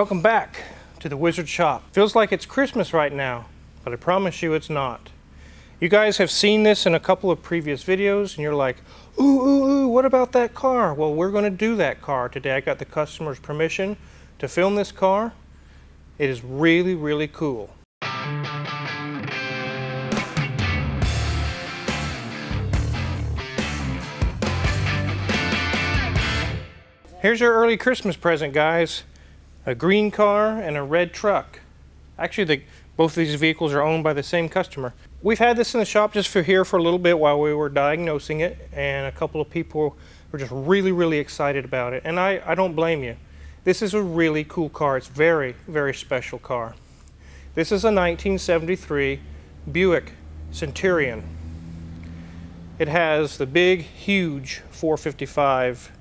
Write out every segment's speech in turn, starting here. Welcome back to the Wizard Shop. Feels like it's Christmas right now, but I promise you it's not. You guys have seen this in a couple of previous videos and you're like, ooh, what about that car? Well, we're gonna do that car today. I got the customer's permission to film this car. It is really, really cool. Here's your early Christmas present, guys. A green car and a red truck. Actually, both of these vehicles are owned by the same customer. We've had this in the shop just for a little bit while we were diagnosing it, and a couple of people were just really, really excited about it, and I don't blame you. This is a really cool car. It's very, very special car. This is a 1973 Buick Centurion. It has the big, huge 455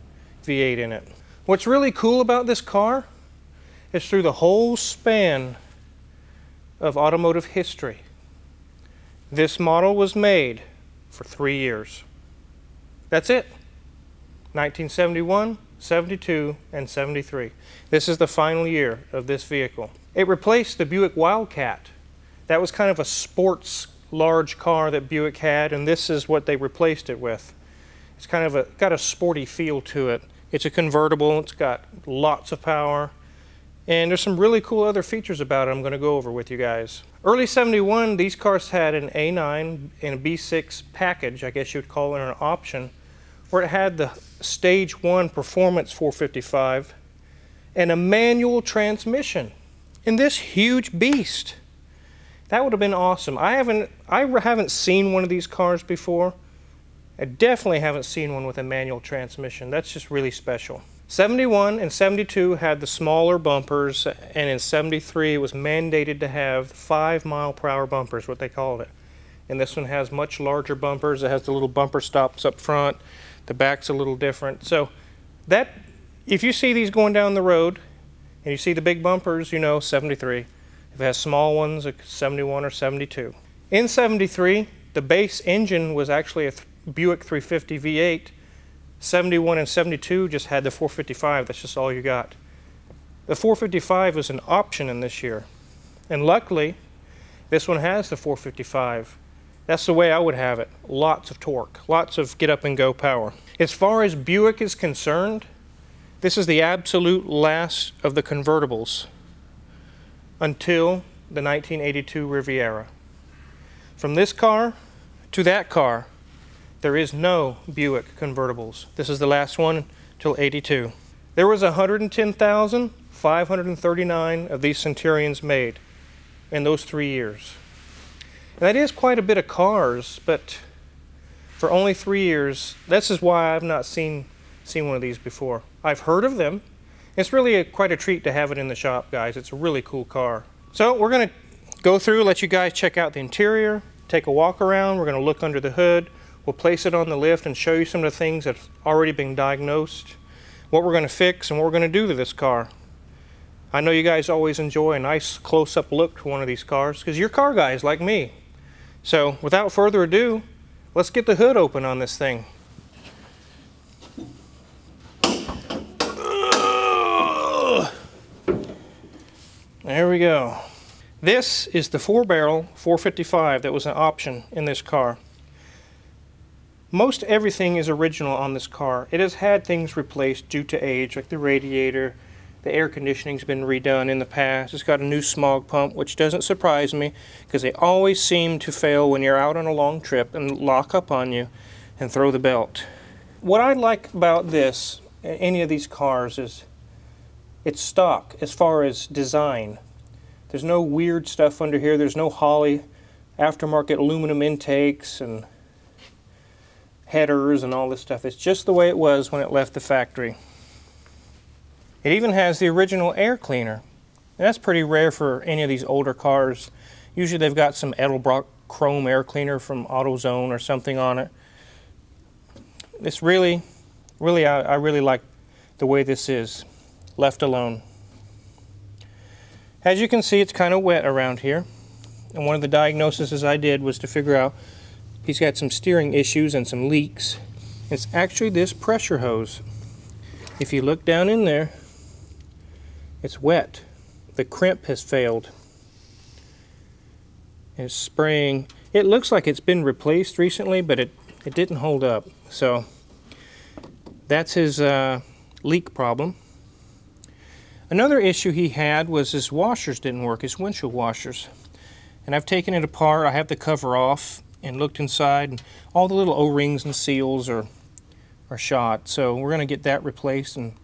V8 in it. What's really cool about this car is through the whole span of automotive history, this model was made for 3 years. That's it. 1971, 72, and 73. This is the final year of this vehicle. It replaced the Buick Wildcat. That was kind of a sports large car that Buick had, and this is what they replaced it with. It's kind of got a sporty feel to it. It's a convertible. It's got lots of power. And there's some really cool other features about it I'm going to go over with you guys. Early 71, these cars had an A9 and a B6 package, I guess you would call it an option, where it had the Stage 1 Performance 455 and a manual transmission in this huge beast. That would have been awesome. I haven't seen one of these cars before. I definitely haven't seen one with a manual transmission. That's just really special. 71 and 72 had the smaller bumpers, and in 73 it was mandated to have 5 mph bumpers, what they called it. And this one has much larger bumpers. It has the little bumper stops up front. The back's a little different. So that, if you see these going down the road and you see the big bumpers, you know 73. If it has small ones, it's 71 or 72. In 73, the base engine was actually a Buick 350 V8. 71 and 72 just had the 455. That's just all you got. The 455 was an option in this year, and luckily this one has the 455. That's the way I would have it. Lots of torque, lots of get up and go power. As far as Buick is concerned, this is the absolute last of the convertibles until the 1982 Riviera. From this car to that car, there is no Buick convertibles. This is the last one till 82. There was 110,539 of these Centurions made in those 3 years. And that is quite a bit of cars, but for only 3 years, this is why I've not seen one of these before. I've heard of them. It's really quite a treat to have it in the shop, guys. It's a really cool car. So we're gonna go through, let you guys check out the interior, take a walk around. We're gonna look under the hood. We'll place it on the lift and show you some of the things that have already been diagnosed, what we're going to fix, and what we're going to do to this car. I know you guys always enjoy a nice close-up look to one of these cars because you're car guys like me. So without further ado, let's get the hood open on this thing. There we go. This is the 4-barrel 455 that was an option in this car. Most everything is original on this car. It has had things replaced due to age, like the radiator, the air conditioning's been redone in the past. It's got a new smog pump, which doesn't surprise me because they always seem to fail when you're out on a long trip and lock up on you and throw the belt. What I like about this, any of these cars, is it's stock as far as design. There's no weird stuff under here. There's no Holley aftermarket aluminum intakes and headers and all this stuff. It's just the way it was when it left the factory. It even has the original air cleaner. And that's pretty rare for any of these older cars. Usually they've got some Edelbrock chrome air cleaner from AutoZone or something on it. It's really, really, I really like the way this is, left alone. As you can see, it's kind of wet around here. And one of the diagnoses I did was to figure out he's got some steering issues and some leaks. It's actually this pressure hose. If you look down in there, it's wet. the crimp has failed. It's spraying. It looks like it's been replaced recently, but it didn't hold up. So that's his leak problem. Another issue he had was his washers didn't work, his windshield washers. And I've taken it apart, I have the cover off, and looked inside, and all the little O-rings and seals are shot. So we're going to get that replaced and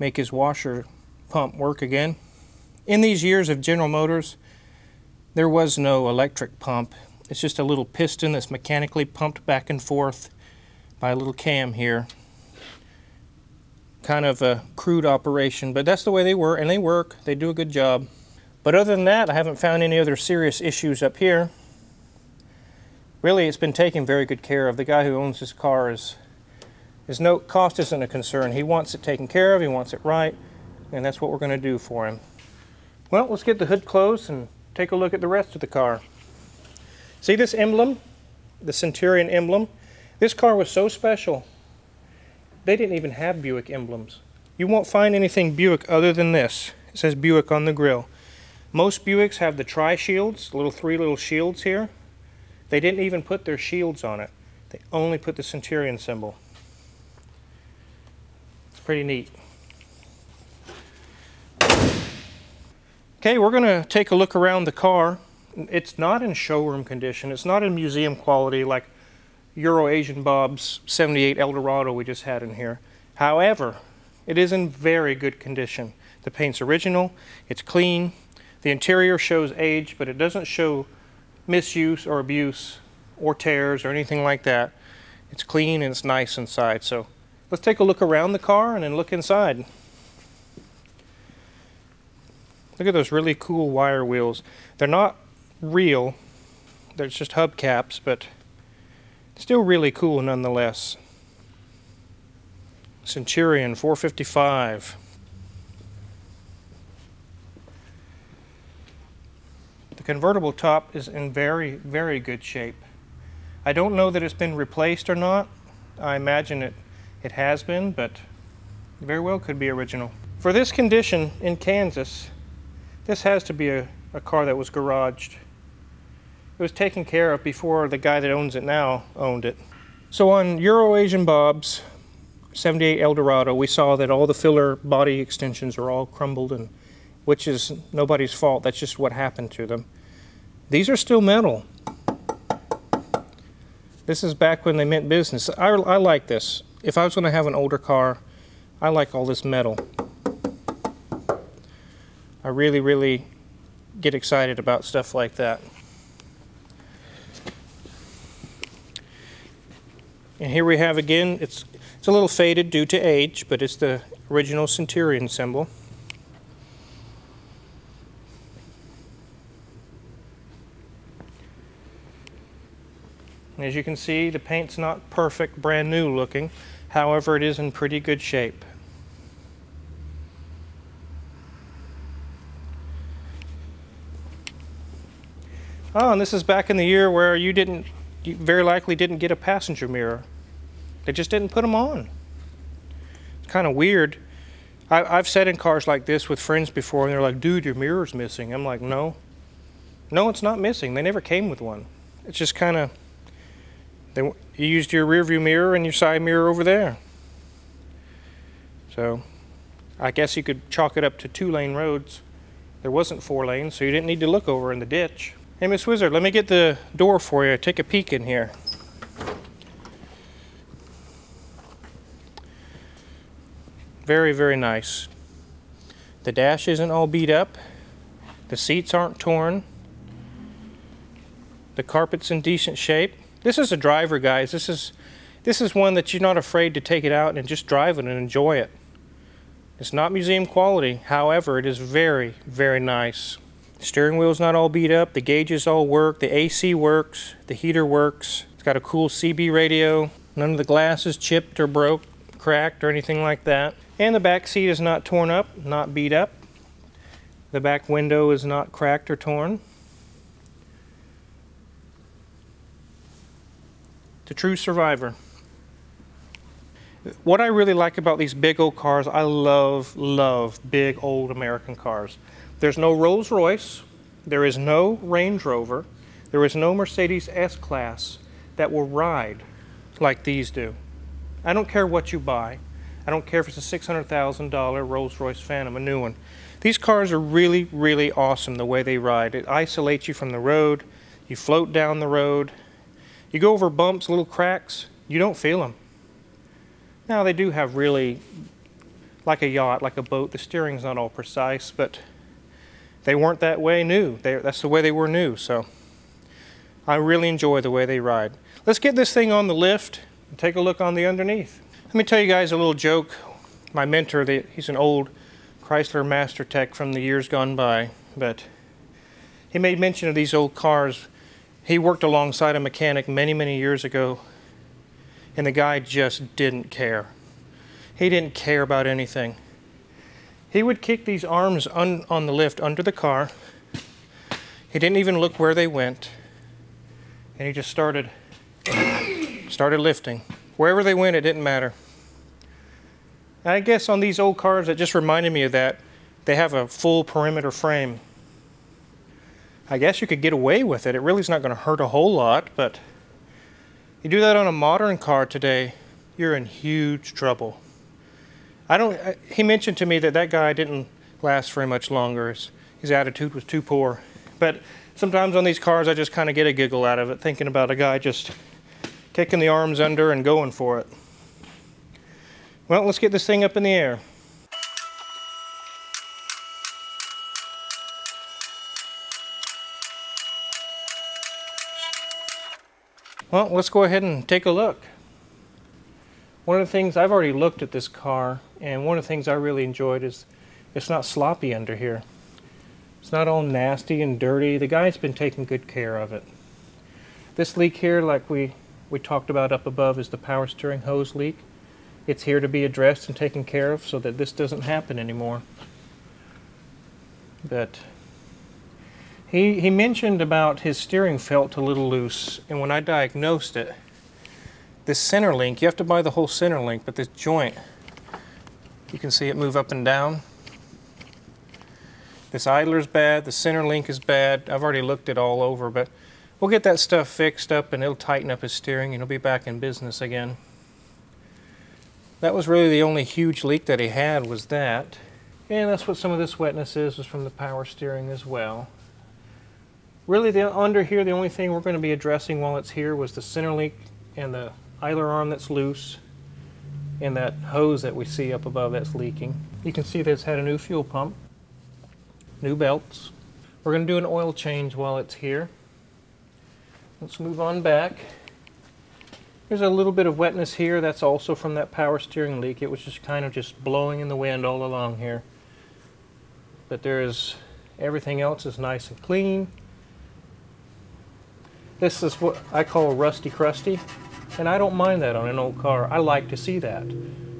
make his washer pump work again. In these years of General Motors, there was no electric pump. It's just a little piston that's mechanically pumped back and forth by a little cam here. Kind of a crude operation, but that's the way they were, and they work. They do a good job. But other than that, I haven't found any other serious issues up here. Really, it's been taken very good care of. The guy who owns this car is, no cost isn't a concern. He wants it taken care of, he wants it right, and that's what we're going to do for him. Well, let's get the hood closed and take a look at the rest of the car. See this emblem? The Centurion emblem? This car was so special, they didn't even have Buick emblems. You won't find anything Buick other than this. It says Buick on the grill. Most Buicks have the tri-shields, little three little shields here. They didn't even put their shields on it. They only put the Centurion symbol. It's pretty neat. Okay, we're going to take a look around the car. It's not in showroom condition. It's not in museum quality like Eurasian Bob's 78 Eldorado we just had in here. However, it is in very good condition. The paint's original, it's clean. The interior shows age, but it doesn't show misuse or abuse or tears or anything like that. It's clean and it's nice inside. So let's take a look around the car and then look inside. Look at those really cool wire wheels. They're not real, they're just hubcaps, but still really cool nonetheless. Centurion 455. The convertible top is in very, very good shape. I don't know that it's been replaced or not. I imagine it has been, but very well could be original. For this condition in Kansas, this has to be a car that was garaged. It was taken care of before the guy that owns it now owned it. So on Eurasian Bob's 78 Eldorado, we saw that all the filler body extensions are all crumbled, and which is nobody's fault. That's just what happened to them. These are still metal. This is back when they meant business. I like this. If I was going to have an older car, I like all this metal. I really, really get excited about stuff like that. And here we have again, it's a little faded due to age, but it's the original Centurion symbol. And as you can see, the paint's not perfect, brand new looking. However, it is in pretty good shape. Oh, and this is back in the year where you very likely didn't get a passenger mirror. They just didn't put them on. It's kind of weird. I've sat in cars like this with friends before, and they're like, dude, your mirror's missing. I'm like, no. No, it's not missing. They never came with one. It's just kind of, you used your rear view mirror and your side mirror over there. So I guess you could chalk it up to 2-lane roads. There wasn't 4 lanes, so you didn't need to look over in the ditch. Hey, Miss Wizard, let me get the door for you. Take a peek in here. Very, very nice. The dash isn't all beat up. The seats aren't torn. The carpet's in decent shape. This is a driver, guys. This is one that you're not afraid to take it out and just drive it and enjoy it. It's not museum quality. However, it is very, very nice. Steering wheel's not all beat up, the gauges all work, the AC works, the heater works. It's got a cool CB radio. None of the glass is chipped or broke, cracked, or anything like that. And the back seat is not torn up, not beat up. The back window is not cracked or torn. It's a true survivor. What I really like about these big old cars, I love big old American cars. There's no Rolls-Royce, there is no Range Rover, there is no Mercedes S-Class that will ride like these do. I don't care what you buy. I don't care if it's a $600,000 Rolls-Royce Phantom, a new one. These cars are really, really awesome the way they ride. It isolates you from the road. You float down the road. You go over bumps, little cracks. You don't feel them. Now they do have really, like a yacht, like a boat, the steering's not all precise, but they weren't that way new. That's the way they were new, so I really enjoy the way they ride. Let's get this thing on the lift and take a look on the underneath. Let me tell you guys a little joke. My mentor, he's an old Chrysler Master Tech from the years gone by, but he made mention of these old cars. He worked alongside a mechanic many, many years ago, and the guy just didn't care. He didn't care about anything. He would kick these arms on the lift under the car. He didn't even look where they went, and he just started lifting. Wherever they went, it didn't matter. I guess on these old cars, it just reminded me of that. They have a full perimeter frame. I guess you could get away with it. It really is not going to hurt a whole lot, but you do that on a modern car today, you're in huge trouble. He mentioned to me that guy didn't last very much longer. His attitude was too poor. But sometimes on these cars, I just kind of get a giggle out of it, thinking about a guy just kicking the arms under and going for it. Well, let's get this thing up in the air. Well, let's go ahead and take a look. One of the things, I've already looked at this car, and one of the things I really enjoyed is it's not sloppy under here. It's not all nasty and dirty. The guy's been taking good care of it. This leak here, like we talked about up above, is the power steering hose leak. It's here to be addressed and taken care of so that this doesn't happen anymore. But he mentioned about his steering felt a little loose, and when I diagnosed it, this center link, you have to buy the whole center link, but this joint, you can see it move up and down. This idler's bad, the center link is bad. I've already looked it all over, but we'll get that stuff fixed up and it'll tighten up his steering and he'll be back in business again. That was really the only huge leak that he had was that. And that's what some of this wetness is from the power steering as well. Really, under here, the only thing we're going to be addressing while it's here was the center link and the idler arm that's loose and that hose that we see up above that's leaking. You can see that it's had a new fuel pump, new belts. We're going to do an oil change while it's here. Let's move on back. There's a little bit of wetness here. That's also from that power steering leak. It was just kind of just blowing in the wind all along here. But everything else is nice and clean. This is what I call rusty crusty, and I don't mind that on an old car. I like to see that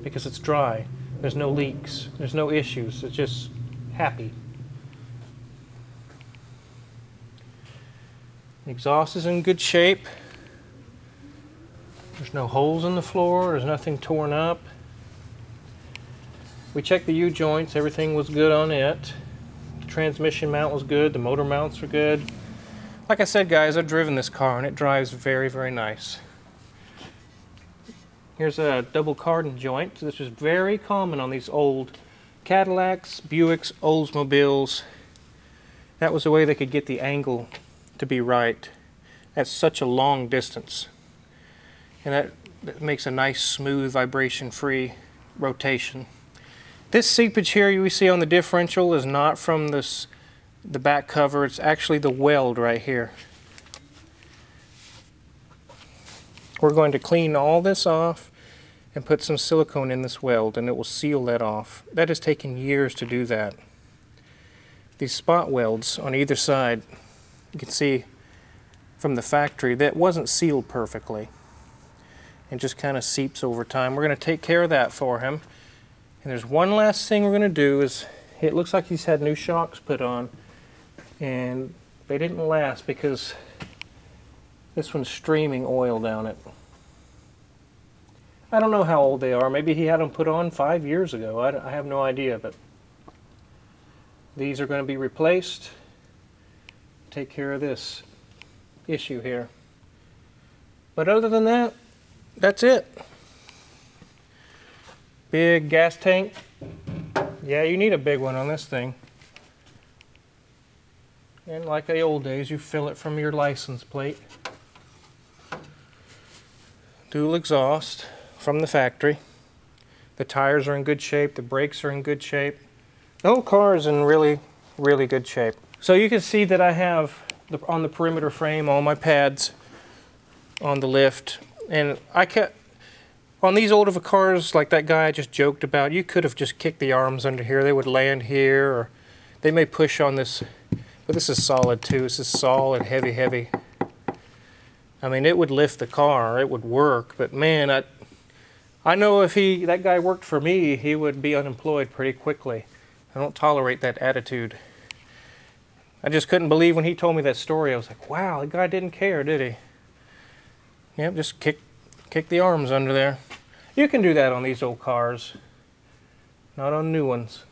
because it's dry. There's no leaks. There's no issues. It's just happy. The exhaust is in good shape. There's no holes in the floor. There's nothing torn up. We checked the U-joints. Everything was good on it. The transmission mount was good. The motor mounts were good. Like I said, guys, I've driven this car and it drives very, very nice. Here's a double cardan joint. This is very common on these old Cadillacs, Buicks, Oldsmobiles. That was the way they could get the angle to be right at such a long distance. And that makes a nice, smooth, vibration-free rotation. This seepage here you see on the differential is not from the back cover. It's actually the weld right here. We're going to clean all this off and put some silicone in this weld, and it will seal that off. That has taken years to do that. These spot welds on either side, you can see from the factory, that wasn't sealed perfectly. It just kind of seeps over time. We're going to take care of that for him. And there's one last thing we're going to do is, it looks like he's had new shocks put on, and they didn't last because this one's streaming oil down it. I don't know how old they are. Maybe he had them put on 5 years ago. I have no idea, but These are going to be replaced. Take care of this issue here. But other than that, that's it. Big gas tank. Yeah, you need a big one on this thing. And like the old days, you fill it from your license plate. Dual exhaust from the factory. The tires are in good shape. The brakes are in good shape. The whole car is in really, really good shape. So you can see that I have on the perimeter frame all my pads on the lift. And I kept, on these older cars like that guy I just joked about, you could have just kicked the arms under here. They would land here, or they may push on this. But this is solid too. This is solid, heavy, heavy. I mean, it would lift the car. It would work. But man, I know if that guy worked for me, he would be unemployed pretty quickly. I don't tolerate that attitude. I just couldn't believe when he told me that story. I was like, wow, the guy didn't care, did he? Yep, just kick the arms under there. You can do that on these old cars, not on new ones.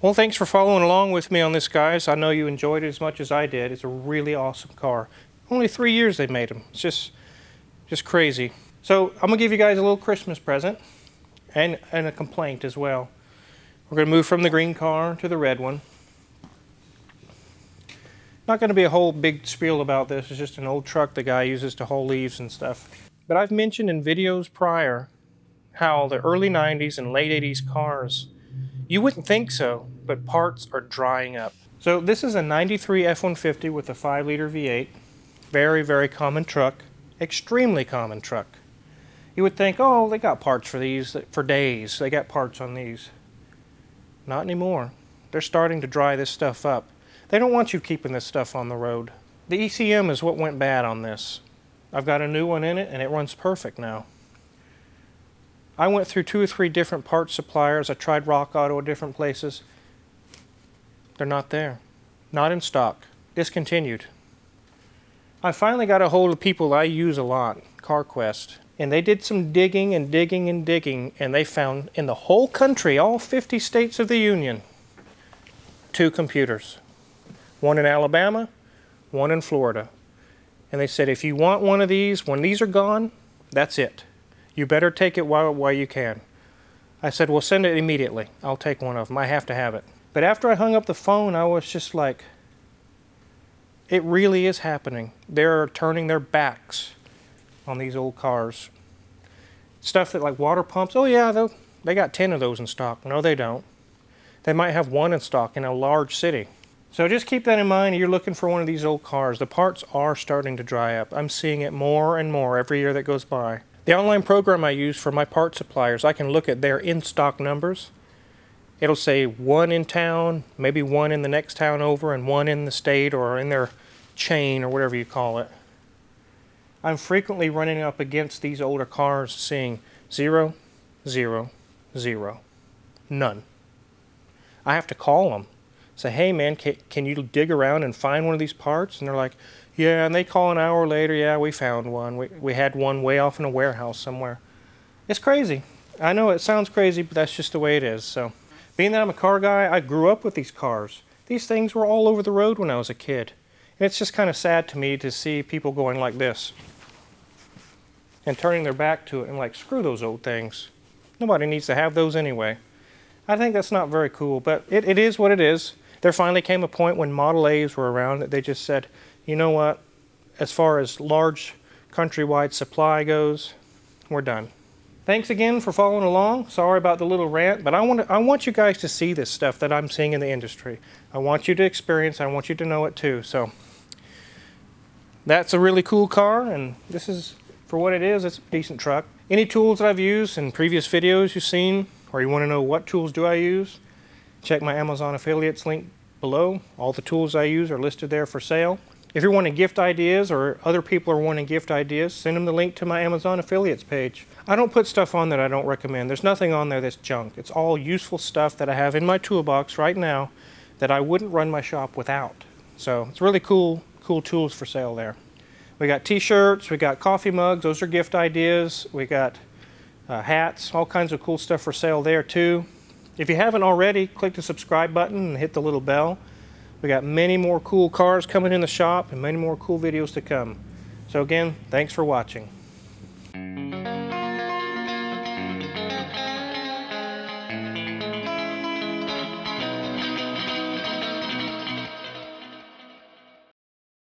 Well, thanks for following along with me on this, guys. I know you enjoyed it as much as I did. It's a really awesome car. Only 3 years they made them. It's just crazy. So I'm gonna give you guys a little Christmas present and a complaint as well. We're gonna move from the green car to the red one. Not gonna be a whole big spiel about this. It's just an old truck the guy uses to haul leaves and stuff. But I've mentioned in videos prior how the early 90s and late 80s cars, you wouldn't think so, but parts are drying up. So this is a 93 F-150 with a 5-liter V8. Very, very common truck. Extremely common truck. You would think, oh, they got parts for these for days. They got parts on these. Not anymore. They're starting to dry this stuff up. They don't want you keeping this stuff on the road. The ECM is what went bad on this. I've got a new one in it, and it runs perfect now. I went through 2 or 3 different parts suppliers. I tried Rock Auto at different places. They're not there. Not in stock. Discontinued. I finally got a hold of people I use a lot, CarQuest, and they did some digging and digging and digging, and they found in the whole country, all 50 states of the Union, 2 computers. One in Alabama, one in Florida. And they said, if you want one of these, when these are gone, that's it. You better take it while you can. I said, well, send it immediately. I'll take one of them. I have to have it. But after I hung up the phone, I was just like, it really is happening. They're turning their backs on these old cars. Stuff that like water pumps, oh yeah, they got 10 of those in stock. No, they don't. They might have one in stock in a large city. So just keep that in mind if you're looking for one of these old cars. The parts are starting to dry up. I'm seeing it more and more every year that goes by. The online program I use for my part suppliers, I can look at their in-stock numbers. It'll say 1 in town, maybe 1 in the next town over, and 1 in the state or in their chain or whatever you call it. I'm frequently running up against these older cars seeing 0, 0, 0. None. I have to call them. Say, hey man, can you dig around and find one of these parts? And they're like, yeah, and they call an hour later, yeah, we found one. We had one way off in a warehouse somewhere. It's crazy. I know it sounds crazy, but that's just the way it is. So, being that I'm a car guy, I grew up with these cars. These things were all over the road when I was a kid. And it's just kind of sad to me to see people going like this and turning their back to it and like, screw those old things. Nobody needs to have those anyway. I think that's not very cool, but it is what it is. There finally came a point when Model A's were around that they just said, you know what, as far as large countrywide supply goes, we're done. Thanks again for following along. Sorry about the little rant, but I want you guys to see this stuff that I'm seeing in the industry. I want you to experience. I want you to know it too. So that's a really cool car, and this is, for what it is, it's a decent truck. Any tools that I've used in previous videos you've seen, or you want to know what tools do I use, check my Amazon affiliates link below. All the tools I use are listed there for sale. If you're wanting gift ideas or other people are wanting gift ideas, send them the link to my Amazon affiliates page. I don't put stuff on that I don't recommend. There's nothing on there that's junk. It's all useful stuff that I have in my toolbox right now that I wouldn't run my shop without. So it's really cool tools for sale there. We got t-shirts, we got coffee mugs, those are gift ideas. We got hats, all kinds of cool stuff for sale there too. If you haven't already, click the subscribe button and hit the little bell. We got many more cool cars coming in the shop and many more cool videos to come. So again, thanks for watching.